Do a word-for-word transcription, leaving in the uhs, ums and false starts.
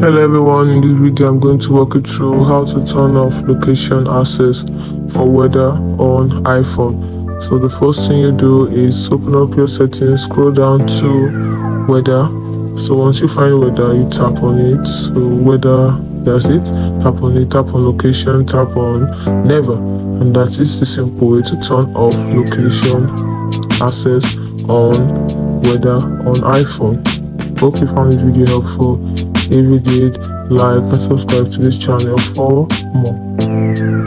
Hello everyone, in this video I'm going to walk you through how to turn off location access for weather on iPhone. So the first thing you do is open up your settings, scroll down to weather. So once you find weather, you tap on it. So weather, that's it. Tap on it, tap on location, tap on never, and that is the simple way to turn off location access on weather on iPhone. Hope you found this video helpful. If you did, like and subscribe to this channel for more.